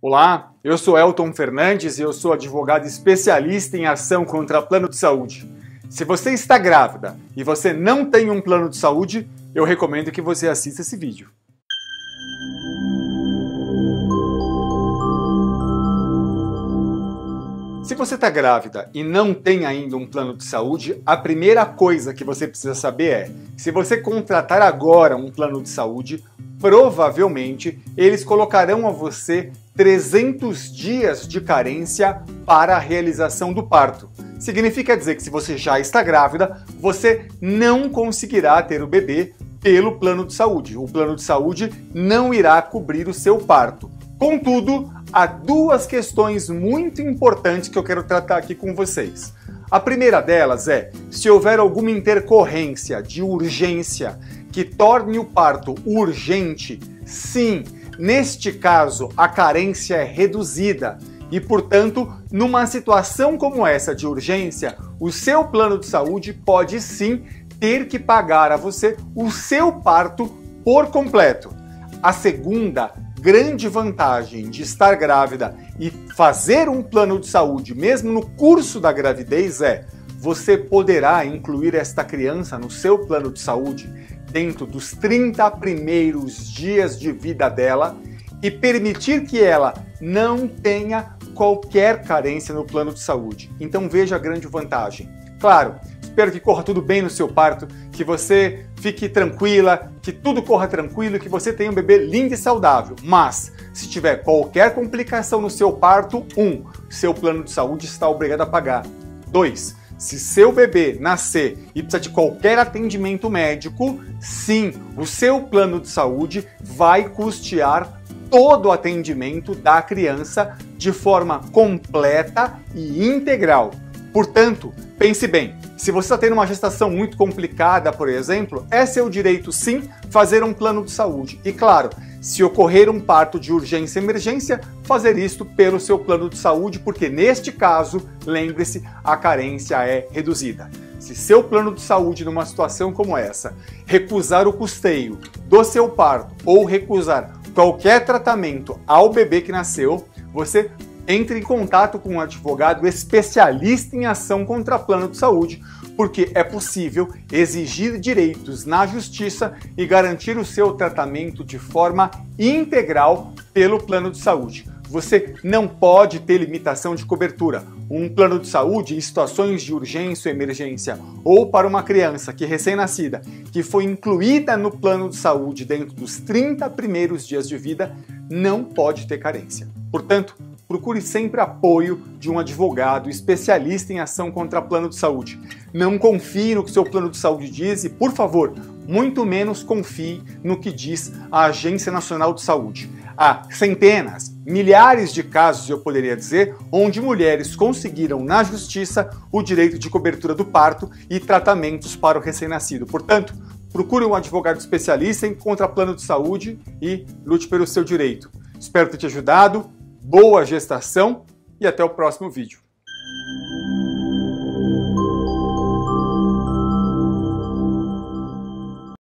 Olá, eu sou Elton Fernandes e eu sou advogado especialista em ação contra plano de saúde. Se você está grávida e você não tem um plano de saúde, eu recomendo que você assista esse vídeo. Se você está grávida e não tem ainda um plano de saúde, a primeira coisa que você precisa saber é, se você contratar agora um plano de saúde, provavelmente eles colocarão a você 300 dias de carência para a realização do parto. Significa dizer que se você já está grávida, você não conseguirá ter o bebê pelo plano de saúde. O plano de saúde não irá cobrir o seu parto. Contudo, há duas questões muito importantes que eu quero tratar aqui com vocês. A primeira delas é, se houver alguma intercorrência de urgência que torne o parto urgente, sim, neste caso a carência é reduzida e, portanto, numa situação como essa de urgência, o seu plano de saúde pode sim ter que pagar a você o seu parto por completo. A segunda grande vantagem de estar grávida e fazer um plano de saúde, mesmo no curso da gravidez, é você poderá incluir esta criança no seu plano de saúde dentro dos 30 primeiros dias de vida dela e permitir que ela não tenha qualquer carência no plano de saúde. Então veja a grande vantagem. Claro, espero que corra tudo bem no seu parto, que você fique tranquila, que tudo corra tranquilo, que você tenha um bebê lindo e saudável. Mas, se tiver qualquer complicação no seu parto, 1. Seu plano de saúde está obrigado a pagar. 2. Se seu bebê nascer e precisar de qualquer atendimento médico, sim, o seu plano de saúde vai custear todo o atendimento da criança de forma completa e integral. Portanto, pense bem, se você está tendo uma gestação muito complicada, por exemplo, é seu direito sim fazer um plano de saúde. E claro, se ocorrer um parto de urgência e emergência, fazer isto pelo seu plano de saúde, porque neste caso, lembre-se, a carência é reduzida. Se seu plano de saúde numa situação como essa recusar o custeio do seu parto ou recusar qualquer tratamento ao bebê que nasceu, você entre em contato com um advogado especialista em ação contra plano de saúde, porque é possível exigir direitos na justiça e garantir o seu tratamento de forma integral pelo plano de saúde. Você não pode ter limitação de cobertura. Um plano de saúde em situações de urgência ou emergência, ou para uma criança que recém-nascida, que foi incluída no plano de saúde dentro dos 30 primeiros dias de vida, não pode ter carência. Portanto, procure sempre apoio de um advogado especialista em ação contra plano de saúde. Não confie no que seu plano de saúde diz e, por favor, muito menos confie no que diz a Agência Nacional de Saúde. Há centenas, milhares de casos, eu poderia dizer, onde mulheres conseguiram na justiça o direito de cobertura do parto e tratamentos para o recém-nascido. Portanto, procure um advogado especialista em contra plano de saúde e lute pelo seu direito. Espero ter te ajudado. Boa gestação e até o próximo vídeo.